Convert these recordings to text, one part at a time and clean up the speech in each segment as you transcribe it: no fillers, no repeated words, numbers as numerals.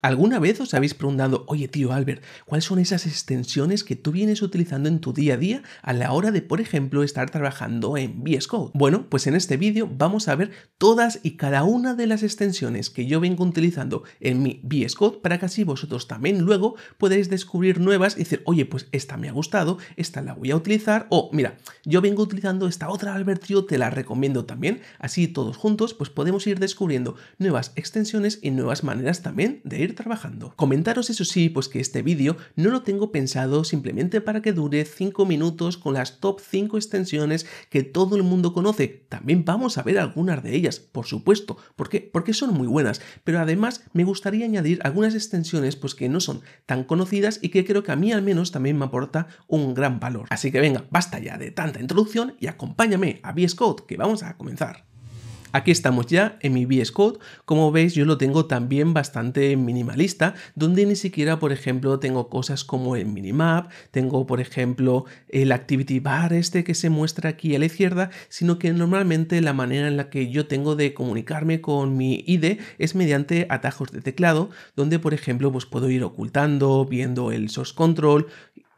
¿Alguna vez os habéis preguntado, oye tío Albert, ¿cuáles son esas extensiones que tú vienes utilizando en tu día a día a la hora de, por ejemplo, estar trabajando en VS Code? Bueno, pues en este vídeo vamos a ver todas y cada una de las extensiones que yo vengo utilizando en mi VS Code para que así vosotros también luego podéis descubrir nuevas y decir, oye, pues esta me ha gustado, esta la voy a utilizar, o mira, yo vengo utilizando esta otra, Albert, tío, te la recomiendo también. Así todos juntos pues podemos ir descubriendo nuevas extensiones y nuevas maneras también de ir trabajando. Comentaros eso sí, pues que este vídeo no lo tengo pensado simplemente para que dure 5 minutos con las top 5 extensiones que todo el mundo conoce. También vamos a ver algunas de ellas, por supuesto. ¿Por qué? Porque son muy buenas, pero además me gustaría añadir algunas extensiones pues que no son tan conocidas y que creo que a mí al menos también me aporta un gran valor. Así que venga, basta ya de tanta introducción y acompáñame a VS Code, que vamos a comenzar. Aquí estamos ya en mi VS Code. Como veis, yo lo tengo también bastante minimalista, donde ni siquiera, por ejemplo, tengo cosas como el minimap, tengo, por ejemplo, el activity bar este que se muestra aquí a la izquierda, sino que normalmente la manera en la que yo tengo de comunicarme con mi IDE es mediante atajos de teclado, donde, por ejemplo, pues puedo ir ocultando, viendo el source control,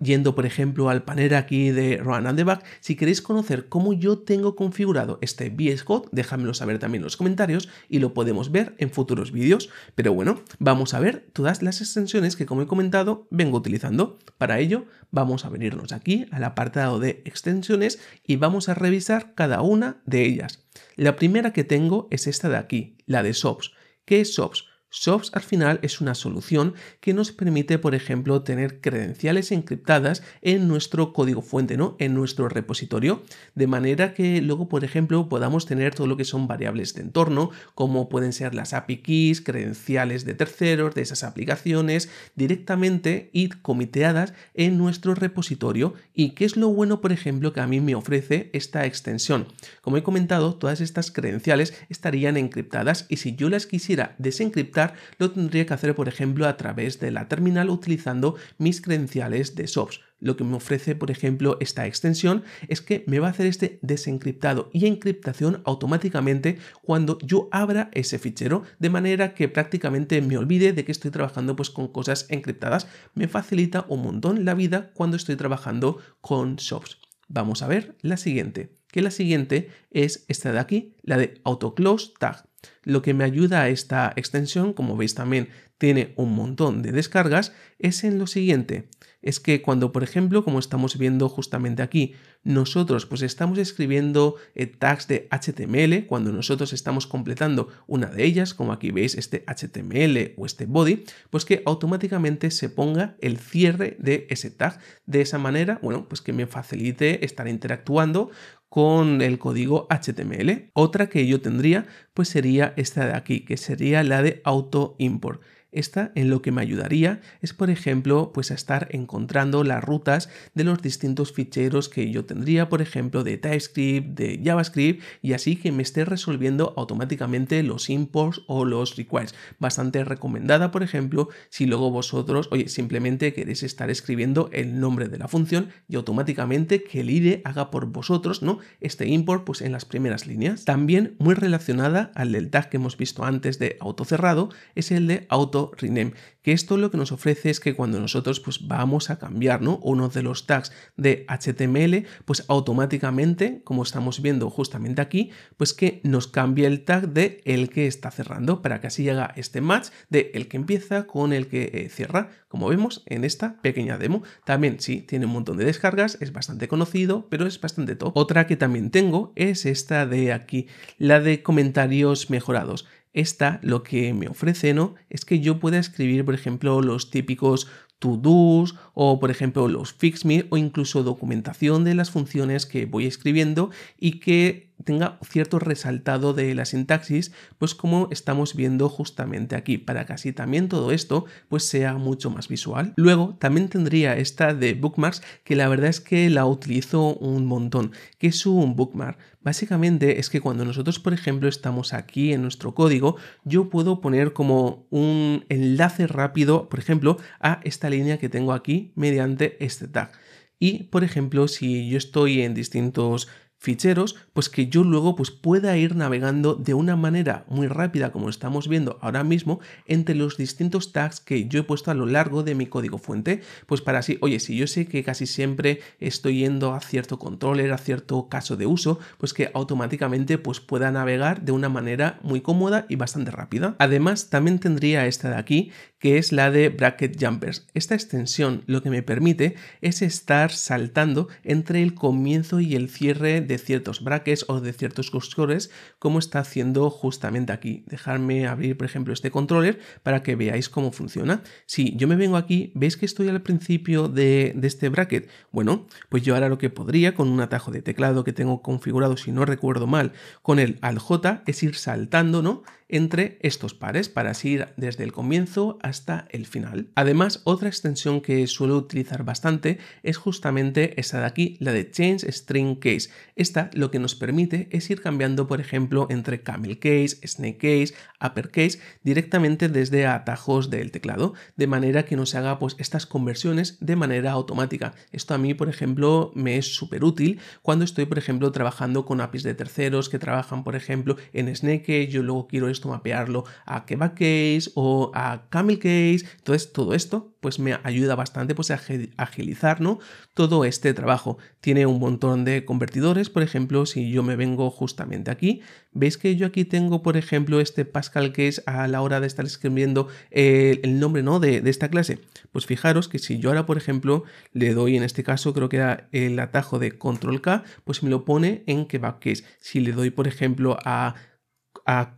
yendo, por ejemplo, al panel aquí de Run and Debug. Si queréis conocer cómo yo tengo configurado este VS Code, déjamelo saber también en los comentarios y lo podemos ver en futuros vídeos. Pero bueno, vamos a ver todas las extensiones que, como he comentado, vengo utilizando. Para ello, vamos a venirnos aquí al apartado de extensiones y vamos a revisar cada una de ellas. La primera que tengo es esta de aquí, la de SOPS. ¿Qué es SOPS? SOPS al final es una solución que nos permite, por ejemplo, tener credenciales encriptadas en nuestro código fuente, ¿no? En nuestro repositorio, de manera que luego, por ejemplo, podamos tener todo lo que son variables de entorno, como pueden ser las API keys, credenciales de terceros, de esas aplicaciones, directamente y comiteadas en nuestro repositorio. ¿Y qué es lo bueno, por ejemplo, que a mí me ofrece esta extensión? Como he comentado, todas estas credenciales estarían encriptadas y si yo las quisiera desencriptar, lo tendría que hacer, por ejemplo, a través de la terminal utilizando mis credenciales de SOPS. Lo que me ofrece, por ejemplo, esta extensión es que me va a hacer este desencriptado y encriptación automáticamente cuando yo abra ese fichero, de manera que prácticamente me olvide de que estoy trabajando pues con cosas encriptadas. Me facilita un montón la vida cuando estoy trabajando con SOPS. Vamos a ver la siguiente, que la siguiente es esta de aquí, la de Auto Close Tag. Lo que me ayuda a esta extensión, como veis también tiene un montón de descargas, es en lo siguiente. Es que cuando, por ejemplo, como estamos viendo justamente aquí, nosotros pues estamos escribiendo tags de HTML, cuando nosotros estamos completando una de ellas, como aquí veis este HTML o este body, pues que automáticamente se ponga el cierre de ese tag. De esa manera, bueno, pues que me facilite estar interactuando con el código HTML. Otra que yo tendría pues sería esta de aquí, que sería la de Auto Import. Esta en lo que me ayudaría es, por ejemplo, pues a estar encontrando las rutas de los distintos ficheros que yo tendría, por ejemplo, de TypeScript, de JavaScript, y así que me esté resolviendo automáticamente los imports o los requires. Bastante recomendada, por ejemplo, si luego vosotros, oye, simplemente queréis estar escribiendo el nombre de la función y automáticamente que el IDE haga por vosotros, ¿no? Este import, pues en las primeras líneas. También muy relacionada al del tag que hemos visto antes de autocerrado, es el de Auto Rename, que esto lo que nos ofrece es que cuando nosotros pues vamos a cambiar, ¿no?, uno de los tags de HTML, pues automáticamente, como estamos viendo justamente aquí, pues que nos cambie el tag de el que está cerrando, para que así haga este match de el que empieza con el que cierra, como vemos en esta pequeña demo. También sí, tiene un montón de descargas, es bastante conocido, pero es bastante top. Otra que también tengo es esta de aquí, la de comentarios mejorados. Esta lo que me ofrece, ¿no?, es que yo pueda escribir, por ejemplo, los típicos to-dos o, por ejemplo, los fix-me o incluso documentación de las funciones que voy escribiendo y que tenga cierto resaltado de la sintaxis, pues como estamos viendo justamente aquí, para que así también todo esto pues sea mucho más visual. Luego también tendría esta de Bookmarks, que la verdad es que la utilizo un montón. ¿Qué es un bookmark? Básicamente es que cuando nosotros, por ejemplo, estamos aquí en nuestro código, yo puedo poner como un enlace rápido, por ejemplo, a esta línea que tengo aquí mediante este tag. Y, por ejemplo, si yo estoy en distintos ficheros, pues que yo luego pues pueda ir navegando de una manera muy rápida, como estamos viendo ahora mismo, entre los distintos tags que yo he puesto a lo largo de mi código fuente, pues para así, oye, si yo sé que casi siempre estoy yendo a cierto controller, a cierto caso de uso, pues que automáticamente pues pueda navegar de una manera muy cómoda y bastante rápida. Además, también tendría esta de aquí, que es la de Bracket Jumpers. Esta extensión lo que me permite es estar saltando entre el comienzo y el cierre de ciertos brackets o de ciertos cursores, como está haciendo justamente aquí. Dejarme abrir, por ejemplo, este controller para que veáis cómo funciona. Si yo me vengo aquí, ¿veis que estoy al principio de este bracket? Bueno, pues yo ahora lo que podría, con un atajo de teclado que tengo configurado, si no recuerdo mal, con el Alt-J, es ir saltando, ¿no?, entre estos pares para así ir desde el comienzo hasta el final. Además, otra extensión que suelo utilizar bastante es justamente esta de aquí, la de Change String Case. Esta lo que nos permite es ir cambiando, por ejemplo, entre Camel Case, Snake Case, Upper Case, directamente desde atajos del teclado, de manera que nos haga pues estas conversiones de manera automática. Esto a mí, por ejemplo, me es súper útil cuando estoy, por ejemplo, trabajando con APIs de terceros que trabajan, por ejemplo, en Snake Case. Yo luego quiero esto mapearlo a Kebab Case o a Camel Case. Entonces todo esto pues me ayuda bastante pues a agilizar, ¿no?, todo este trabajo. Tiene un montón de convertidores. Por ejemplo, si yo me vengo justamente aquí, veis que yo aquí tengo, por ejemplo, este Pascal Case a la hora de estar escribiendo el nombre, ¿no?, de esta clase. Pues fijaros que si yo ahora, por ejemplo, le doy, en este caso creo que era el atajo de Control K, pues me lo pone en Kebab Case. Si le doy, por ejemplo, a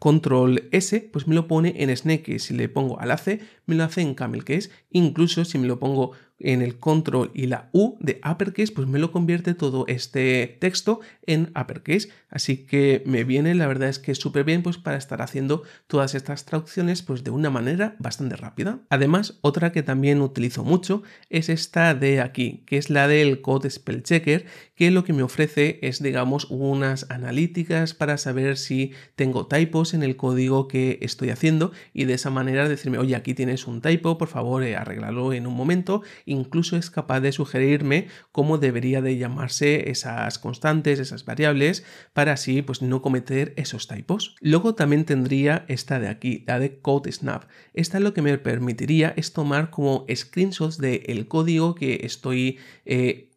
Control S, pues me lo pone en Snake Case. Si le pongo a la C, me lo hace en Camel Case. Incluso si me lo pongo en el Control y la U de Uppercase, pues me lo convierte todo este texto en Uppercase. Así que me viene, la verdad es que súper bien pues para estar haciendo todas estas traducciones pues de una manera bastante rápida. Además, otra que también utilizo mucho es esta de aquí, que es la del Code Spell Checker, que lo que me ofrece es, digamos, unas analíticas para saber si tengo typos en el código que estoy haciendo y de esa manera decirme, oye, aquí tienes un typo, por favor, arréglalo en un momento. Incluso es capaz de sugerirme cómo debería de llamarse esas constantes, esas variables, para así pues no cometer esos typos. Luego también tendría esta de aquí, la de CodeSnap. Esta lo que me permitiría es tomar como screenshots del código que estoy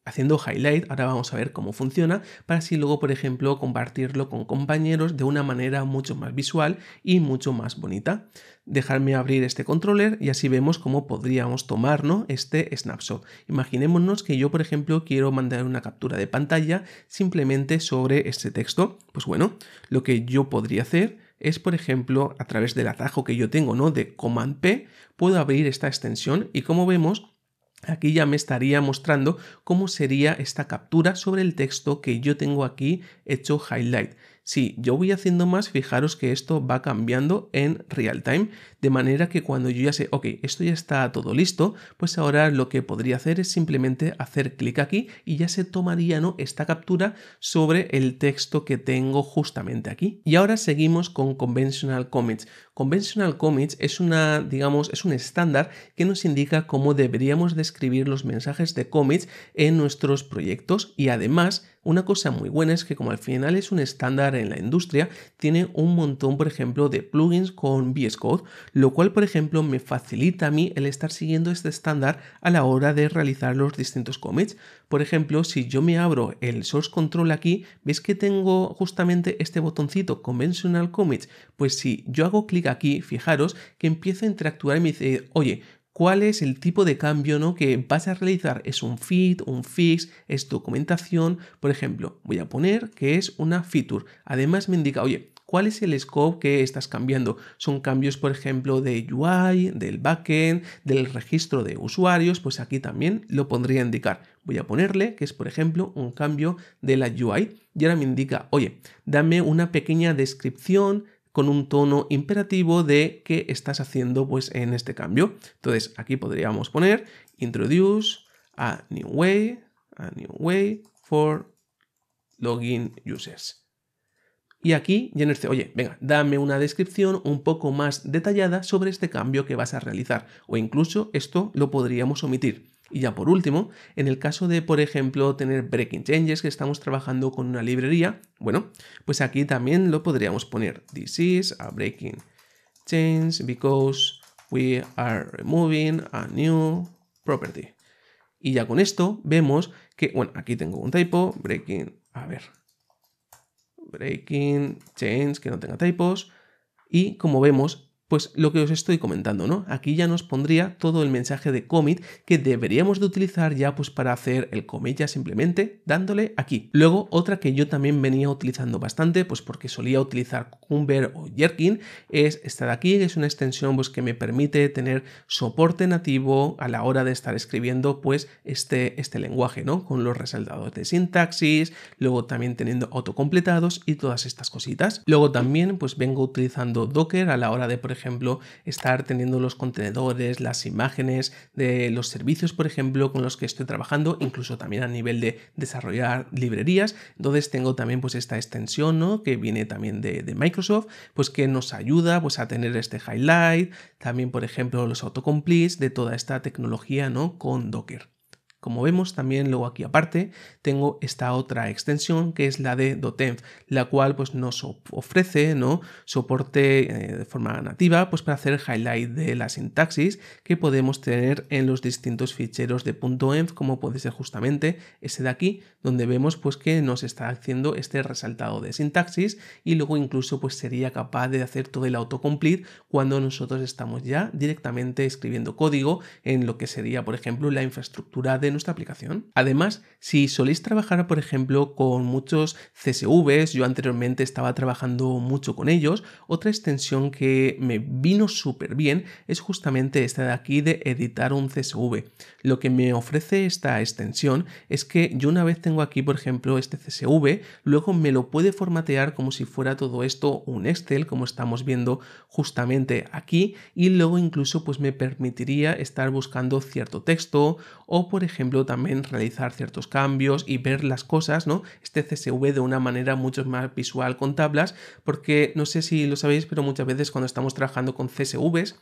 haciendo highlight. Ahora vamos a ver cómo funciona, para así luego, por ejemplo, compartirlo con compañeros de una manera mucho más visual y mucho más bonita. Dejarme abrir este controller y así vemos cómo podríamos tomar, ¿no?, este snapshot. Imaginémonos que yo, por ejemplo, quiero mandar una captura de pantalla simplemente sobre este texto. Pues bueno, lo que yo podría hacer es, por ejemplo, a través del atajo que yo tengo, ¿no?, de Command P, puedo abrir esta extensión y, como vemos, aquí ya me estaría mostrando cómo sería esta captura sobre el texto que yo tengo aquí hecho highlight. Si yo voy haciendo más, fijaros que esto va cambiando en real time, de manera que cuando yo ya sé, ok, esto ya está todo listo, pues ahora lo que podría hacer es simplemente hacer clic aquí y ya se tomaría, ¿no?, esta captura sobre el texto que tengo justamente aquí. Y ahora seguimos con Conventional Commits. Conventional Commits es una, digamos, es un estándar que nos indica cómo deberíamos describir los mensajes de commits en nuestros proyectos. Y además, una cosa muy buena es que, como al final es un estándar en la industria, tiene un montón, por ejemplo, de plugins con VS Code, lo cual, por ejemplo, me facilita a mí el estar siguiendo este estándar a la hora de realizar los distintos commits. Por ejemplo, si yo me abro el Source Control aquí, ¿veis que tengo justamente este botoncito Conventional Commits? Pues si yo hago clic aquí, fijaros que empiezo a interactuar y me dice, oye, ¿cuál es el tipo de cambio, ¿no?, que vas a realizar? ¿Es un feed, un fix, es documentación? Por ejemplo, voy a poner que es una feature. Además me indica, oye, ¿cuál es el scope que estás cambiando? Son cambios, por ejemplo, de UI, del backend, del registro de usuarios. Pues aquí también lo pondría a indicar. Voy a ponerle que es, por ejemplo, un cambio de la UI. Y ahora me indica, oye, dame una pequeña descripción con un tono imperativo de qué estás haciendo pues en este cambio. Entonces aquí podríamos poner introduce a new way for login users. Y aquí ya nos dice, oye, venga, dame una descripción un poco más detallada sobre este cambio que vas a realizar, o incluso esto lo podríamos omitir. Y ya por último, en el caso de, por ejemplo, tener breaking changes, que estamos trabajando con una librería, bueno, pues aquí también lo podríamos poner. This is a breaking change because we are removing a new property. Y ya con esto vemos que, bueno, aquí tengo un typo, breaking, a ver, breaking change que no tenga typos. Y como vemos, pues lo que os estoy comentando, ¿no? Aquí ya nos pondría todo el mensaje de commit que deberíamos de utilizar ya pues para hacer el commit ya simplemente dándole aquí. Luego otra que yo también venía utilizando bastante, pues porque solía utilizar Cucumber o Gherkin, es esta de aquí, que es una extensión pues que me permite tener soporte nativo a la hora de estar escribiendo pues este lenguaje, ¿no? Con los resaltados de sintaxis, luego también teniendo autocompletados y todas estas cositas. Luego también pues vengo utilizando Docker a la hora de, por ejemplo, estar teniendo los contenedores, las imágenes de los servicios, por ejemplo, con los que estoy trabajando, incluso también a nivel de desarrollar librerías. Entonces tengo también pues esta extensión, ¿no? Que viene también de Microsoft, pues que nos ayuda pues a tener este highlight, también por ejemplo los autocompletes de toda esta tecnología, ¿no? Con Docker. Como vemos también luego aquí aparte tengo esta otra extensión que es la de .env, la cual pues nos ofrece, ¿no? Soporte de forma nativa pues para hacer highlight de la sintaxis que podemos tener en los distintos ficheros de .env, como puede ser justamente ese de aquí, donde vemos pues que nos está haciendo este resaltado de sintaxis y luego incluso pues sería capaz de hacer todo el autocomplete cuando nosotros estamos ya directamente escribiendo código en lo que sería, por ejemplo, la infraestructura de nuestra aplicación. Además, si soléis trabajar, por ejemplo, con muchos CSVs, yo anteriormente estaba trabajando mucho con ellos, otra extensión que me vino súper bien es justamente esta de aquí de editar un CSV. Lo que me ofrece esta extensión es que yo, una vez tengo aquí, por ejemplo, este CSV, luego me lo puede formatear como si fuera todo esto un Excel, como estamos viendo justamente aquí, y luego incluso pues me permitiría estar buscando cierto texto o, por ejemplo, también realizar ciertos cambios y ver las cosas, ¿no? Este CSV de una manera mucho más visual con tablas, porque no sé si lo sabéis, pero muchas veces cuando estamos trabajando con CSVs,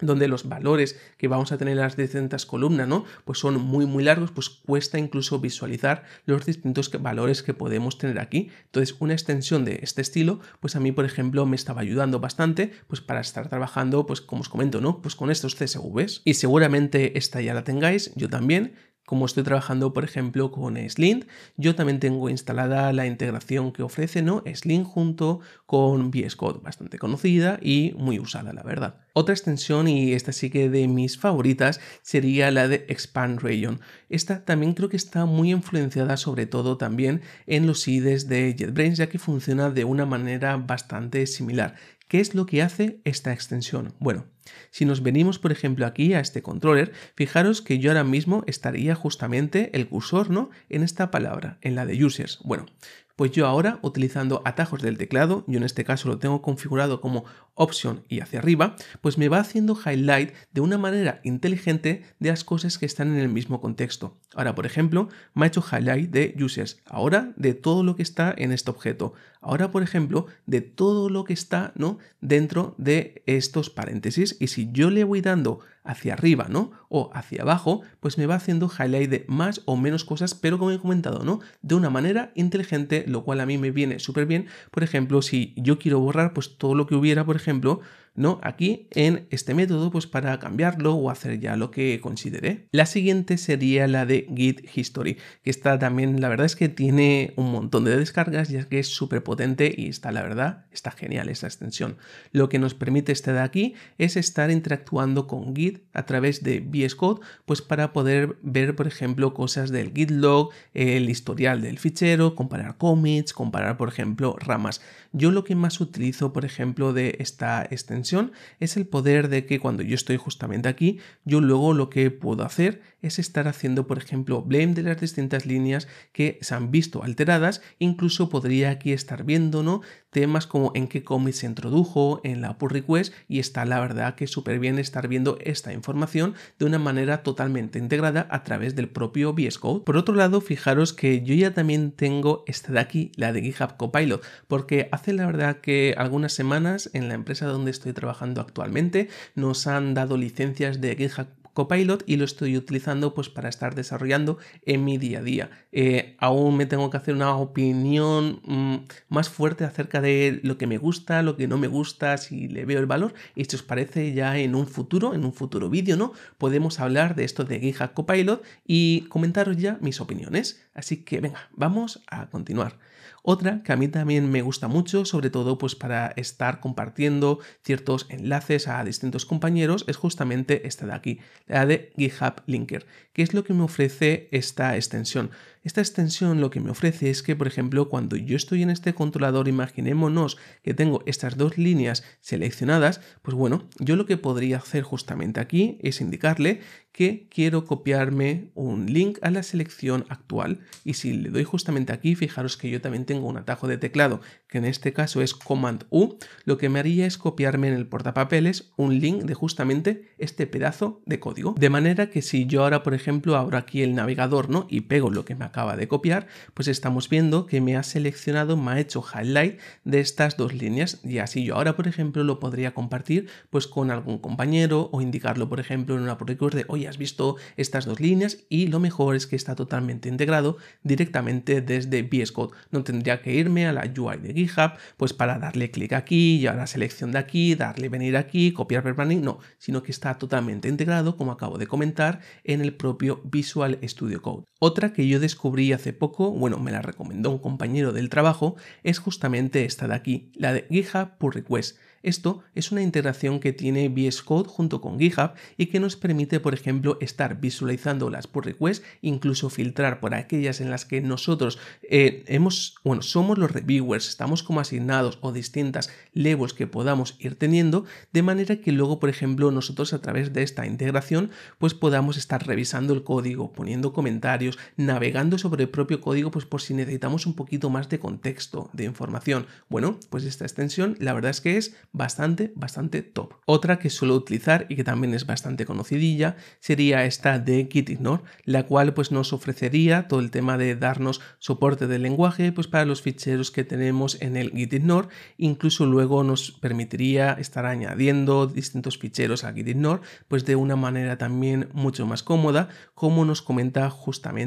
donde los valores que vamos a tener en las distintas columnas, ¿no? Pues son muy largos, pues cuesta incluso visualizar los distintos valores que podemos tener aquí. Entonces, una extensión de este estilo, pues a mí, por ejemplo, me estaba ayudando bastante, pues para estar trabajando, pues como os comento, ¿no? Pues con estos CSVs. Y seguramente esta ya la tengáis, yo también. Como estoy trabajando, por ejemplo, con ESLint, yo también tengo instalada la integración que ofrece, ¿no? ESLint junto con VS Code, bastante conocida y muy usada, la verdad. Otra extensión, y esta sí que de mis favoritas, sería la de Expand Region. Esta también creo que está muy influenciada, sobre todo también en los IDEs de JetBrains, ya que funciona de una manera bastante similar. ¿Qué es lo que hace esta extensión? Bueno, si nos venimos, por ejemplo, aquí a este controller, fijaros que yo ahora mismo estaría justamente el cursor, ¿no? En esta palabra, en la de users. Bueno, pues yo ahora, utilizando atajos del teclado, yo en este caso lo tengo configurado como option y hacia arriba, pues me va haciendo highlight de una manera inteligente de las cosas que están en el mismo contexto. Ahora, por ejemplo, me ha hecho highlight de users, ahora de todo lo que está en este objeto, ahora, por ejemplo, de todo lo que está, ¿no? Dentro de estos paréntesis. Y si yo le voy dando hacia arriba, ¿no? O hacia abajo, pues me va haciendo highlight de más o menos cosas, pero como he comentado, ¿no? De una manera inteligente, lo cual a mí me viene súper bien. Por ejemplo, si yo quiero borrar pues todo lo que hubiera, por ejemplo, ¿no? Aquí en este método, pues para cambiarlo o hacer ya lo que considere. La siguiente sería la de Git History, que está también, la verdad es que tiene un montón de descargas, ya que es súper potente y está, la verdad, está genial esa extensión. Lo que nos permite este de aquí es estar interactuando con Git a través de VS Code, pues para poder ver, por ejemplo, cosas del Git log, el historial del fichero, comparar commits, comparar, por ejemplo, ramas. Yo lo que más utilizo, por ejemplo, de esta extensión es el poder de que cuando yo estoy justamente aquí, yo luego lo que puedo hacer es estar haciendo, por ejemplo, blame de las distintas líneas que se han visto alteradas. Incluso podría aquí estar viendo, ¿no? Temas como en qué commit se introdujo, en la pull request, y está, la verdad, que súper bien estar viendo esta información de una manera totalmente integrada a través del propio VS Code. Por otro lado, fijaros que yo ya también tengo esta de aquí, la de GitHub Copilot, porque hace, la verdad, que algunas semanas en la empresa donde estoy trabajando actualmente nos han dado licencias de GitHub Copilot y lo estoy utilizando pues para estar desarrollando en mi día a día. Aún me tengo que hacer una opinión más fuerte acerca de lo que me gusta, lo que no me gusta, si le veo el valor, y si os parece ya en un futuro vídeo, ¿no? Podemos hablar de esto de GitHub Copilot y comentaros ya mis opiniones. Así que venga, vamos a continuar. Otra que a mí también me gusta mucho, sobre todo pues para estar compartiendo ciertos enlaces a distintos compañeros, es justamente esta de aquí, la de GitHub Linker. ¿Qué es lo que me ofrece esta extensión? Esta extensión lo que me ofrece es que, por ejemplo, cuando yo estoy en este controlador, imaginémonos que tengo estas dos líneas seleccionadas, pues bueno, yo lo que podría hacer justamente aquí es indicarle que quiero copiarme un link a la selección actual. Y si le doy justamente aquí, fijaros que yo también tengo un atajo de teclado, que en este caso es Command U, lo que me haría es copiarme en el portapapeles un link de justamente este pedazo de código. De manera que si yo ahora, por ejemplo, abro aquí el navegador, ¿no?, y pego lo que me acaba de copiar, pues estamos viendo que me ha seleccionado, me ha hecho highlight de estas dos líneas, y así yo ahora, por ejemplo, lo podría compartir pues con algún compañero o indicarlo, por ejemplo, en una pull request de, oye, has visto estas dos líneas, y lo mejor es que está totalmente integrado directamente desde VS Code. No tendría que irme a la UI de GitHub pues para darle clic aquí y ahora selección de aquí, darle venir aquí, copiar permanente, no, sino que está totalmente integrado, como acabo de comentar, en el propio Visual Studio Code. Otra que yo descubrí hace poco, bueno, me la recomendó un compañero del trabajo, es justamente esta de aquí, la de GitHub Pull Request. Esto es una integración que tiene VS Code junto con GitHub y que nos permite, por ejemplo, estar visualizando las pull requests, incluso filtrar por aquellas en las que nosotros somos los reviewers, estamos como asignados, o distintas labels que podamos ir teniendo, de manera que luego, por ejemplo, nosotros a través de esta integración pues podamos estar revisando el código, poniendo comentarios, navegando sobre el propio código pues por si necesitamos un poquito más de contexto, de información. Bueno, pues esta extensión la verdad es que es bastante top. Otra que suelo utilizar y que también es bastante conocidilla sería esta de Gitignore, la cual pues nos ofrecería todo el tema de darnos soporte del lenguaje pues para los ficheros que tenemos en el Gitignore, incluso luego nos permitiría estar añadiendo distintos ficheros a Gitignore pues de una manera también mucho más cómoda, como nos comenta justamente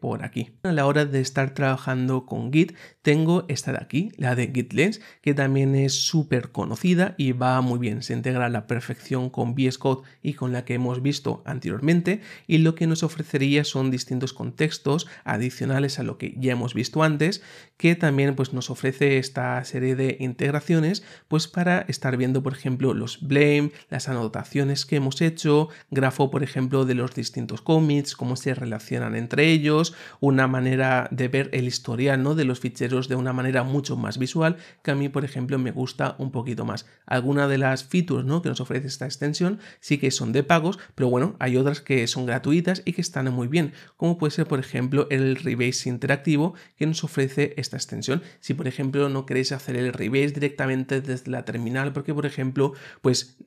por aquí. A la hora de estar trabajando con Git tengo esta de aquí, la de GitLens, que también es súper conocida y va muy bien, se integra a la perfección con VS Code y con la que hemos visto anteriormente, y lo que nos ofrecería son distintos contextos adicionales a lo que ya hemos visto antes, que también pues nos ofrece esta serie de integraciones pues para estar viendo, por ejemplo, los blame, las anotaciones que hemos hecho, grafo, por ejemplo, de los distintos commits, cómo se relacionan entre ellos, una manera de ver el historial, ¿no?, de los ficheros de una manera mucho más visual, que a mí, por ejemplo, me gusta un poquito más. Algunas de las features, ¿no?, que nos ofrece esta extensión sí que son de pagos, pero bueno, hay otras que son gratuitas y que están muy bien, como puede ser, por ejemplo, el rebase interactivo que nos ofrece esta extensión. Si, por ejemplo, no queréis hacer el rebase directamente desde la terminal porque, por ejemplo, pues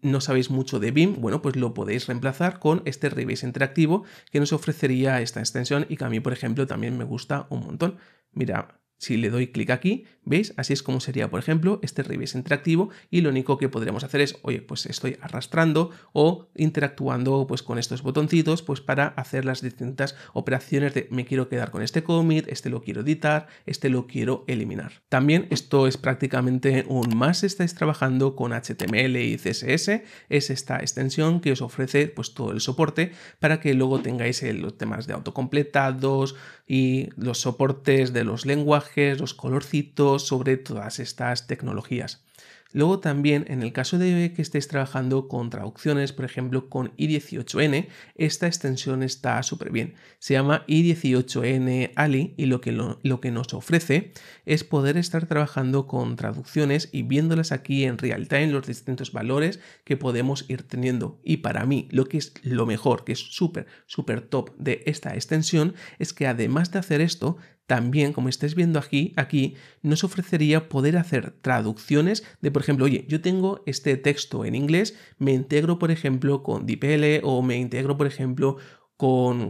no sabéis mucho de BIM, bueno, pues lo podéis reemplazar con este rebase interactivo que nos ofrecería esta extensión y que a mí, por ejemplo, también me gusta un montón. Mira, si le doy clic aquí, ¿veis? Así es como sería, por ejemplo, este rebase interactivo, y lo único que podremos hacer es, oye, pues estoy arrastrando o interactuando pues con estos botoncitos pues para hacer las distintas operaciones de me quiero quedar con este commit, este lo quiero editar, este lo quiero eliminar. También esto es prácticamente un más si estáis trabajando con HTML y CSS, es esta extensión que os ofrece pues todo el soporte para que luego tengáis los temas de autocompletados y los soportes de los lenguajes, los colorcitos, sobre todas estas tecnologías. Luego también, en el caso de que estéis trabajando con traducciones, por ejemplo con i18n, esta extensión está súper bien. Se llama i18n Ali y lo que nos ofrece es poder estar trabajando con traducciones y viéndolas aquí en real time, los distintos valores que podemos ir teniendo. Y para mí, lo que es lo mejor, que es súper top de esta extensión, es que además de hacer esto, también, como estáis viendo aquí nos ofrecería poder hacer traducciones de, por ejemplo, oye, yo tengo este texto en inglés, me integro, por ejemplo, con DeepL o me integro, por ejemplo,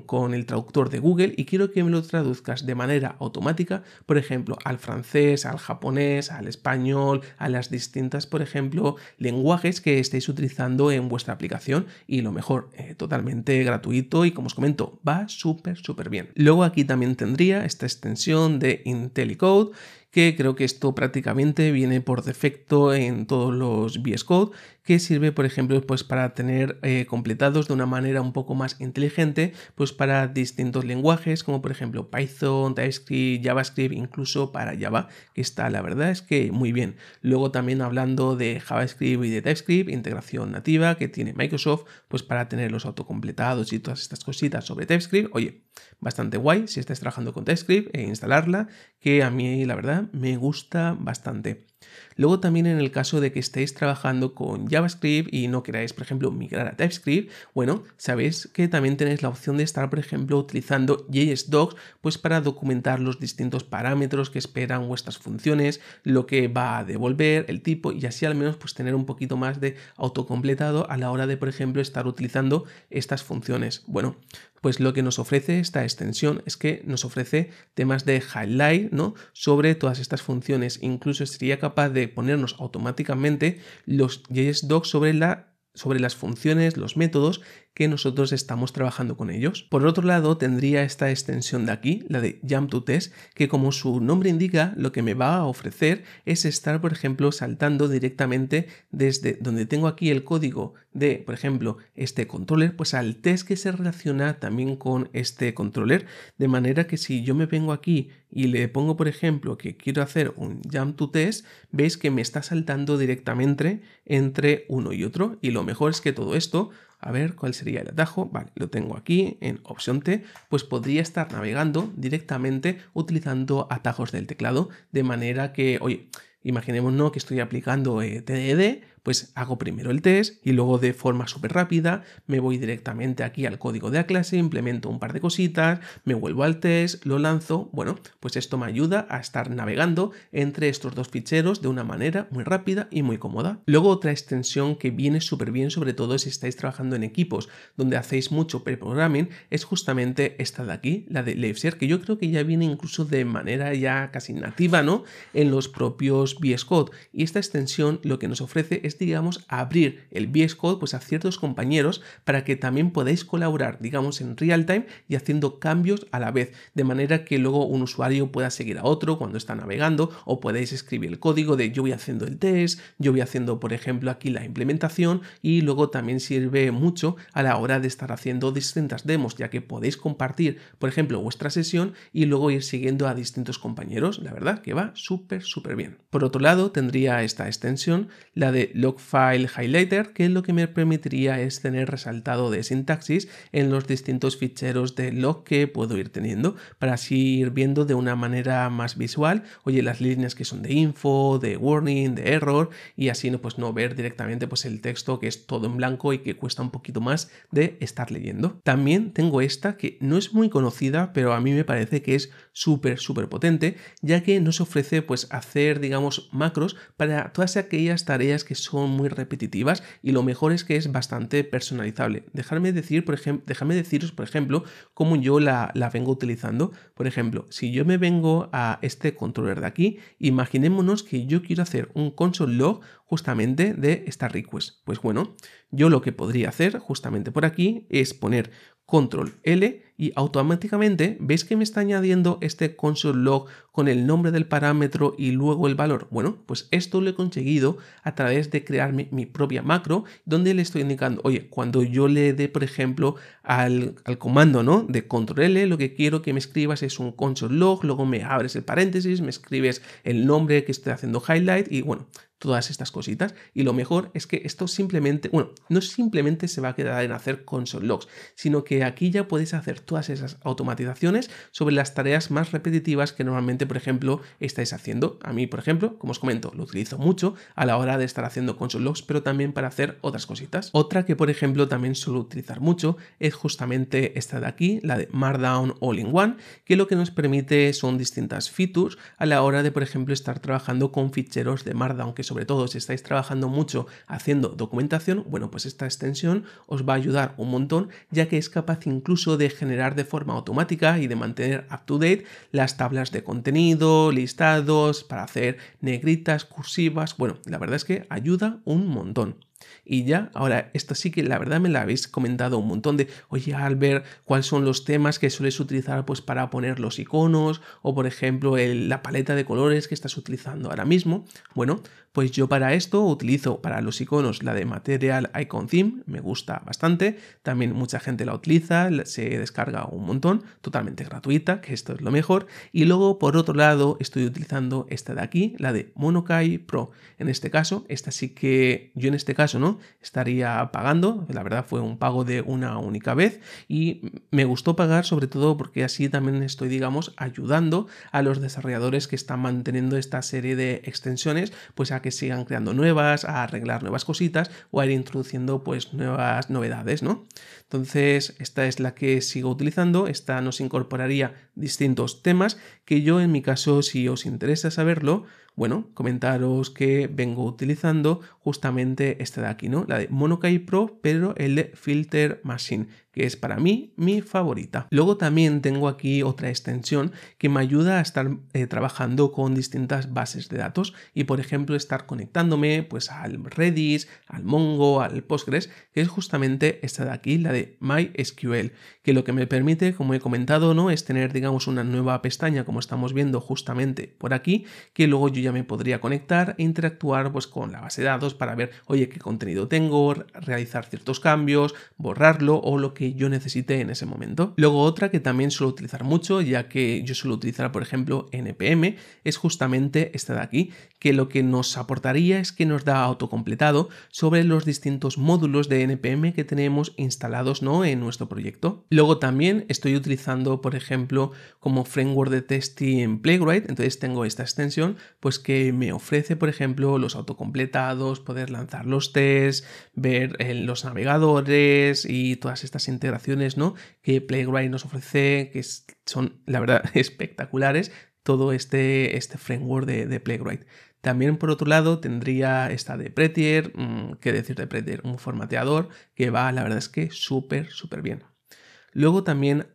con el traductor de Google y quiero que me lo traduzcas de manera automática, por ejemplo, al francés, al japonés, al español, a las distintas, por ejemplo, lenguajes que estéis utilizando en vuestra aplicación. Y lo mejor, totalmente gratuito y, como os comento, va súper bien. Luego aquí también tendría esta extensión de IntelliCode, que creo que esto prácticamente viene por defecto en todos los VS Code, que sirve, por ejemplo, pues para tener completados de una manera un poco más inteligente, pues para distintos lenguajes, como por ejemplo Python, TypeScript, JavaScript, incluso para Java, que está, la verdad es que muy bien. Luego también hablando de JavaScript y de TypeScript, integración nativa que tiene Microsoft, pues para tener los autocompletados y todas estas cositas sobre TypeScript. Oye, bastante guay si estáis trabajando con TypeScript e instalarla, que a mí, la verdad, me gusta bastante. Luego también en el caso de que estéis trabajando con JavaScript y no queráis, por ejemplo, migrar a TypeScript, bueno, sabéis que también tenéis la opción de estar, por ejemplo, utilizando JSDocs, pues para documentar los distintos parámetros que esperan vuestras funciones, lo que va a devolver, el tipo, y así al menos pues tener un poquito más de autocompletado a la hora de, por ejemplo, estar utilizando estas funciones. Bueno, pues lo que nos ofrece esta extensión es que nos ofrece temas de highlight, ¿no?, sobre todas estas funciones. Incluso sería capaz de ponernos automáticamente los JSDocs sobre las funciones, los métodos que nosotros estamos trabajando con ellos. Por otro lado, tendría esta extensión de aquí, la de Jump to Test, que como su nombre indica, lo que me va a ofrecer es estar, por ejemplo, saltando directamente desde donde tengo aquí el código de, por ejemplo, este controller, pues al test que se relaciona también con este controller, de manera que si yo me vengo aquí y le pongo, por ejemplo, que quiero hacer un Jump to Test, veis que me está saltando directamente entre uno y otro. Y lo mejor es que todo esto, a ver, ¿cuál sería el atajo? Vale, lo tengo aquí en opción T, pues podría estar navegando directamente utilizando atajos del teclado, de manera que, oye, imaginémonos que estoy aplicando TDD, pues hago primero el test y luego de forma súper rápida me voy directamente aquí al código de la clase, implemento un par de cositas, me vuelvo al test, lo lanzo. Bueno, pues esto me ayuda a estar navegando entre estos dos ficheros de una manera muy rápida y muy cómoda. Luego otra extensión que viene súper bien, sobre todo si estáis trabajando en equipos donde hacéis mucho preprogramming, es justamente esta de aquí, la de LiveShare, que yo creo que ya viene incluso de manera ya casi nativa, ¿no?, en los propios VS Code. Y esta extensión lo que nos ofrece es, digamos, abrir el VS Code pues a ciertos compañeros para que también podáis colaborar, digamos, en real time y haciendo cambios a la vez, de manera que luego un usuario pueda seguir a otro cuando está navegando, o podéis escribir el código de yo voy haciendo el test, yo voy haciendo, por ejemplo, aquí la implementación. Y luego también sirve mucho a la hora de estar haciendo distintas demos, ya que podéis compartir, por ejemplo, vuestra sesión y luego ir siguiendo a distintos compañeros. La verdad que va súper bien. Por otro lado, tendría esta extensión, la de Logfile Highlighter, que lo que me permitiría es tener resaltado de sintaxis en los distintos ficheros de log que puedo ir teniendo, para así ir viendo de una manera más visual, oye, las líneas que son de info, de warning, de error, y así pues no ver directamente pues el texto que es todo en blanco y que cuesta un poquito más de estar leyendo. También tengo esta que no es muy conocida, pero a mí me parece que es súper potente, ya que nos ofrece pues hacer, digamos, macros para todas aquellas tareas que son muy repetitivas, y lo mejor es que es bastante personalizable. Déjame deciros, por ejemplo, cómo yo la vengo utilizando. Por ejemplo, si yo me vengo a este controller de aquí, imaginémonos que yo quiero hacer un console log justamente de esta request. Pues bueno, yo lo que podría hacer justamente por aquí es poner control L y automáticamente veis que me está añadiendo este console log con el nombre del parámetro y luego el valor. Bueno, pues esto lo he conseguido a través de crearme mi propia macro, donde le estoy indicando, oye, cuando yo le dé, por ejemplo, al comando, ¿no?, de control L, lo que quiero que me escribas es un console log, luego me abres el paréntesis, me escribes el nombre que estoy haciendo highlight y bueno, todas estas cositas. Y lo mejor es que esto simplemente, bueno, no simplemente se va a quedar en hacer console logs, sino que aquí ya podéis hacer todas esas automatizaciones sobre las tareas más repetitivas que normalmente, por ejemplo, estáis haciendo. A mí, por ejemplo, como os comento, lo utilizo mucho a la hora de estar haciendo console logs, pero también para hacer otras cositas. Otra que, por ejemplo, también suelo utilizar mucho es justamente esta de aquí, la de Markdown All in One, que lo que nos permite son distintas features a la hora de, por ejemplo, estar trabajando con ficheros de Markdown que son sobre todo si estáis trabajando mucho haciendo documentación, bueno, pues esta extensión os va a ayudar un montón, ya que es capaz incluso de generar de forma automática y de mantener up to date las tablas de contenido, listados, para hacer negritas, cursivas. Bueno, la verdad es que ayuda un montón. Y ya, ahora, esto sí que la verdad me la habéis comentado un montón de, oye Albert, ¿cuáles son los temas que sueles utilizar pues para poner los iconos? O por ejemplo, la paleta de colores que estás utilizando ahora mismo. Bueno, pues yo para esto utilizo para los iconos la de Material Icon Theme, me gusta bastante. También mucha gente la utiliza, se descarga un montón, totalmente gratuita, que esto es lo mejor. Y luego, por otro lado, estoy utilizando esta de aquí, la de Monokai Pro. En este caso, esta sí que yo en este caso ¿no? estaría pagando, la verdad fue un pago de una única vez y me gustó pagar sobre todo porque así también estoy, digamos, ayudando a los desarrolladores que están manteniendo esta serie de extensiones pues a que sigan creando nuevas, a arreglar nuevas cositas o a ir introduciendo pues nuevas novedades, ¿no? Entonces esta es la que sigo utilizando, esta nos incorporaría distintos temas que yo en mi caso, si os interesa saberlo, bueno, comentaros que vengo utilizando justamente esta de aquí, ¿no? La de Monokai Pro, pero el de Filter Machine, que es para mí mi favorita. Luego también tengo aquí otra extensión que me ayuda a estar trabajando con distintas bases de datos y, por ejemplo, estar conectándome pues al Redis, al Mongo, al Postgres, que es justamente esta de aquí, la de MySQL, que lo que me permite, como he comentado, ¿no? es tener, digamos, una nueva pestaña, como estamos viendo justamente por aquí, que luego yo ya me podría conectar e interactuar pues con la base de datos para ver, oye, qué contenido tengo, realizar ciertos cambios, borrarlo o lo que yo necesité en ese momento. Luego otra que también suelo utilizar mucho, ya que yo suelo utilizar por ejemplo NPM, es justamente esta de aquí, que lo que nos aportaría es que nos da autocompletado sobre los distintos módulos de NPM que tenemos instalados, ¿no? en nuestro proyecto. Luego también estoy utilizando por ejemplo como framework de testing en Playwright, entonces tengo esta extensión pues que me ofrece por ejemplo los autocompletados, poder lanzar los tests, ver los navegadores y todas estas integraciones, ¿no? que Playwright nos ofrece, que son la verdad espectaculares, todo este framework de Playwright. También por otro lado tendría esta de Prettier, ¿qué decir de Prettier? Un formateador que va, la verdad es que súper bien. Luego también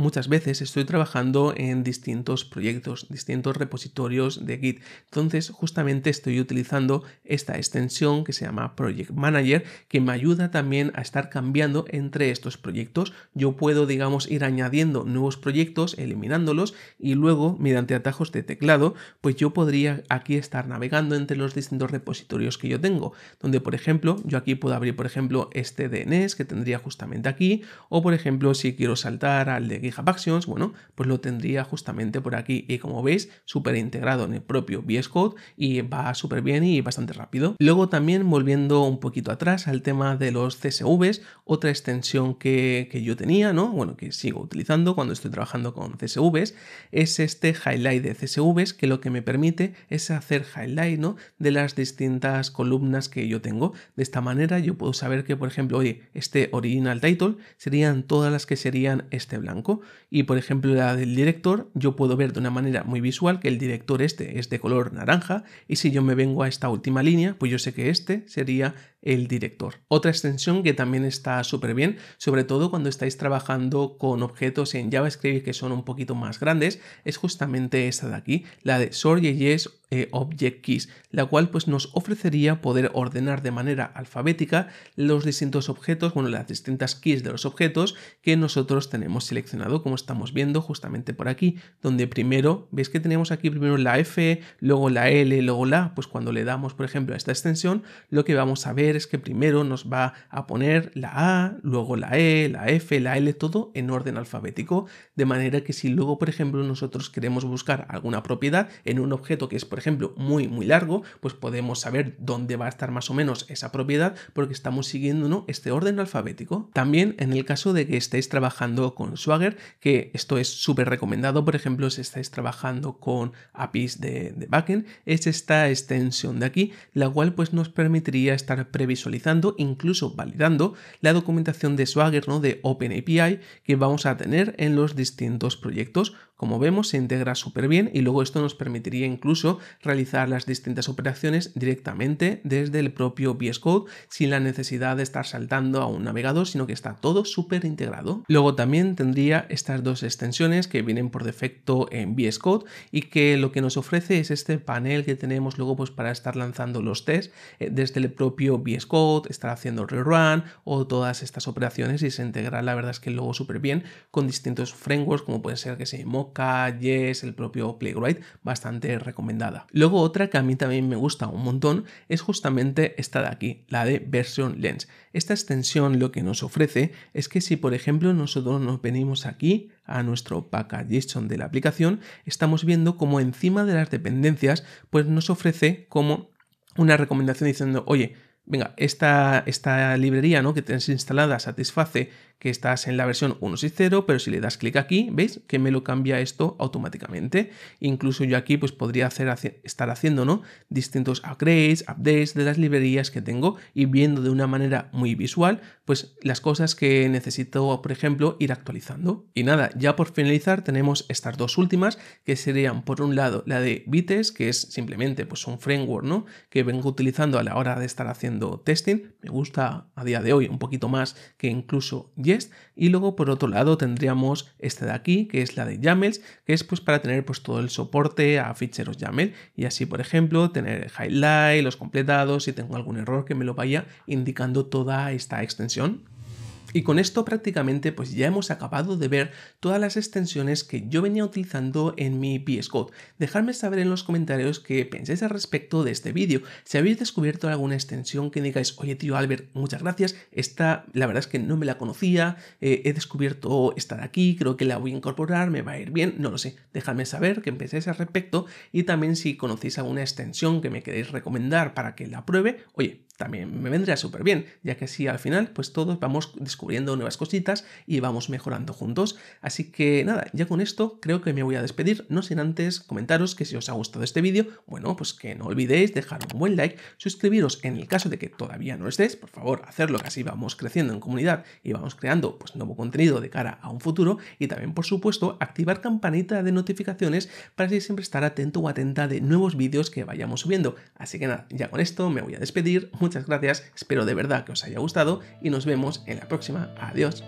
muchas veces estoy trabajando en distintos proyectos, distintos repositorios de Git. Entonces justamente estoy utilizando esta extensión que se llama Project Manager, que me ayuda también a estar cambiando entre estos proyectos. Yo puedo, digamos, ir añadiendo nuevos proyectos, eliminándolos y luego mediante atajos de teclado, pues yo podría aquí estar navegando entre los distintos repositorios que yo tengo, donde por ejemplo yo aquí puedo abrir por ejemplo este DNS que tendría justamente aquí, o por ejemplo si quiero saltar al de GitHub Actions, bueno, pues lo tendría justamente por aquí y como veis, súper integrado en el propio VS Code y va súper bien y bastante rápido. Luego también, volviendo un poquito atrás al tema de los CSVs, otra extensión que yo tenía, ¿no? Bueno, que sigo utilizando cuando estoy trabajando con CSVs, es este highlight de CSVs, que lo que me permite es hacer highlight, ¿no? de las distintas columnas que yo tengo. De esta manera yo puedo saber que, por ejemplo, oye, este original title serían todas las que serían este blanco. Y por ejemplo la del director, yo puedo ver de una manera muy visual que el director este es de color naranja y si yo me vengo a esta última línea, pues yo sé que este sería el director. Otra extensión que también está súper bien, sobre todo cuando estáis trabajando con objetos en JavaScript que son un poquito más grandes, es justamente esta de aquí, la de Source.js Object Keys, la cual pues nos ofrecería poder ordenar de manera alfabética los distintos objetos, bueno, las distintas keys de los objetos que nosotros tenemos seleccionado, como estamos viendo justamente por aquí, donde primero, ¿veis que tenemos aquí primero la F, luego la L, luego la A? Pues cuando le damos, por ejemplo, a esta extensión, lo que vamos a ver es que primero nos va a poner la A, luego la E, la F, la L, todo en orden alfabético, de manera que si luego, por ejemplo, nosotros queremos buscar alguna propiedad en un objeto que es, por ejemplo, muy largo, pues podemos saber dónde va a estar más o menos esa propiedad porque estamos siguiendo, ¿no? este orden alfabético. También en el caso de que estéis trabajando con Swagger, Linker, que esto es súper recomendado, por ejemplo, si estáis trabajando con APIs de backend, es esta extensión de aquí, la cual pues nos permitiría estar previsualizando, incluso validando la documentación de Swagger, ¿no? De OpenAPI que vamos a tener en los distintos proyectos. Como vemos, se integra súper bien y luego esto nos permitiría incluso realizar las distintas operaciones directamente desde el propio VS Code sin la necesidad de estar saltando a un navegador, sino que está todo súper integrado. Luego también tendría estas dos extensiones que vienen por defecto en VS Code y que lo que nos ofrece es este panel que tenemos luego pues para estar lanzando los tests desde el propio VS Code, estar haciendo el rerun o todas estas operaciones, y se integra la verdad es que luego súper bien con distintos frameworks como pueden ser que se Yes, el propio Playwright, bastante recomendada. Luego otra que a mí también me gusta un montón es justamente esta de aquí, la de Version Lens. Esta extensión lo que nos ofrece es que si por ejemplo nosotros nos venimos aquí a nuestro package.json de la aplicación, estamos viendo como encima de las dependencias pues nos ofrece como una recomendación diciendo, oye, venga, esta librería, ¿no?, que tienes instalada satisface que estás en la versión 1.6.0, pero si le das clic aquí, ¿veis? Que me lo cambia esto automáticamente. Incluso yo aquí pues podría estar haciendo, ¿no?, distintos updates de las librerías que tengo y viendo de una manera muy visual pues las cosas que necesito, por ejemplo, ir actualizando. Y nada, ya por finalizar tenemos estas dos últimas, que serían por un lado la de Vitess, que es simplemente pues un framework, ¿no?, que vengo utilizando a la hora de estar haciendo testing. Me gusta a día de hoy un poquito más que incluso Jest. Y luego por otro lado tendríamos esta de aquí, que es la de YAMLs, que es pues para tener pues todo el soporte a ficheros YAML y así por ejemplo tener highlight, los completados, si tengo algún error que me lo vaya indicando toda esta extensión. Y con esto prácticamente pues ya hemos acabado de ver todas las extensiones que yo venía utilizando en mi VS Code. Dejadme saber en los comentarios qué pensáis al respecto de este vídeo. Si habéis descubierto alguna extensión que digáis, oye tío Albert, muchas gracias, esta la verdad es que no me la conocía, he descubierto esta de aquí, creo que la voy a incorporar, me va a ir bien, no lo sé. Dejadme saber qué pensáis al respecto y también si conocéis alguna extensión que me queréis recomendar para que la pruebe, oye, también me vendría súper bien, ya que así al final pues todos vamos descubriendo nuevas cositas y vamos mejorando juntos. Así que nada, ya con esto creo que me voy a despedir, no sin antes comentaros que si os ha gustado este vídeo, bueno, pues que no olvidéis dejar un buen like, suscribiros en el caso de que todavía no lo estéis, por favor, hacerlo, que así vamos creciendo en comunidad y vamos creando pues nuevo contenido de cara a un futuro, y también por supuesto activar campanita de notificaciones para así siempre estar atento o atenta de nuevos vídeos que vayamos subiendo. Así que nada, ya con esto me voy a despedir. Muchas gracias, espero de verdad que os haya gustado y nos vemos en la próxima. Adiós.